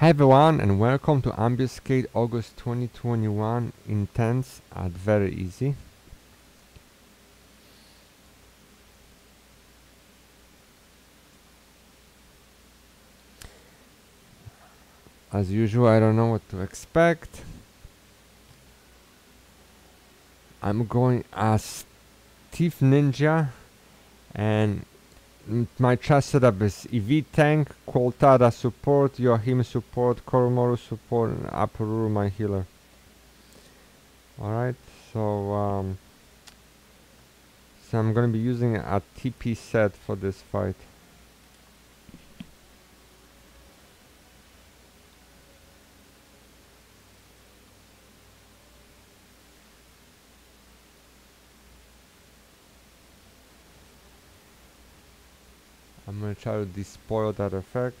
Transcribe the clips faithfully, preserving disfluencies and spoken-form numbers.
Hey everyone and welcome to Ambuscade August twenty twenty-one, intense and very easy. As usual, I don't know what to expect. I'm going as Thief Ninja and my chess setup is E V tank, Quoltada support, Yoahim support, Koromaru support, and Aparuru my healer. Alright, so um, so I'm gonna be using a T P set for this fight. I'm gonna try to despoil that effect.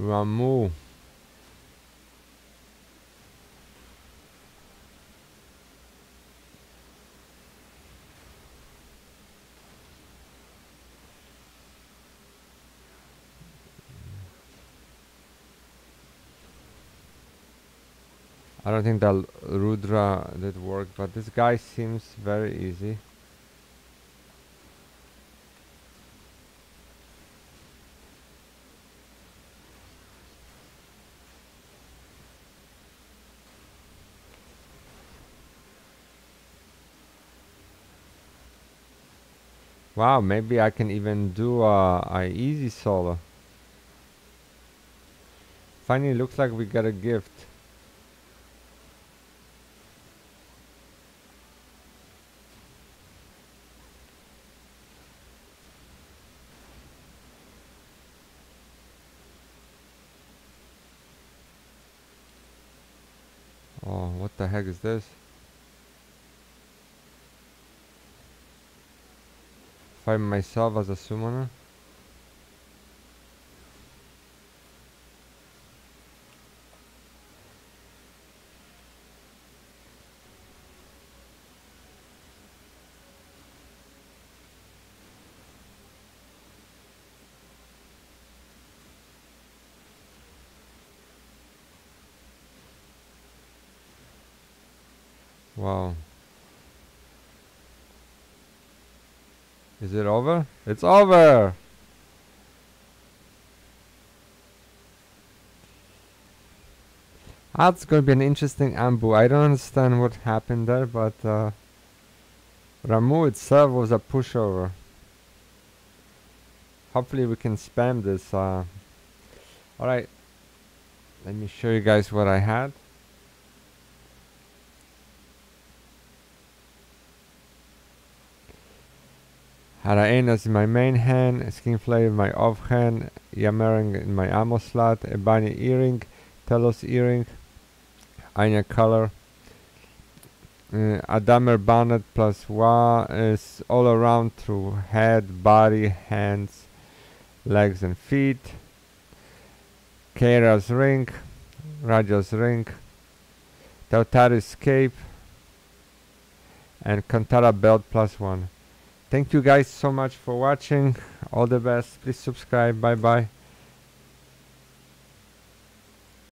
Ramuh. I don't think that Rudra did work, but this guy seems very easy. Wow, maybe I can even do uh, a easy solo. Finally, looks like we got a gift. Oh, what the heck is this? Find myself as a summoner? Wow. Is it over? It's over! That's gonna be an interesting ambu. I don't understand what happened there, but uh, Ramuh itself was a pushover. Hopefully we can spam this. Uh. Alright. Let me show you guys what I had. Araena is in my main hand, Skinflay in my off hand, Yammering in my ammo slot, Ebony earring, Telos earring, Anya color, uh, Adamer bonnet plus one is all around through head, body, hands, legs and feet, Kera's ring, Raja's ring, Tautari's cape, and Kantara belt plus one. Thank you guys so much for watching. All the best. Please subscribe. Bye bye.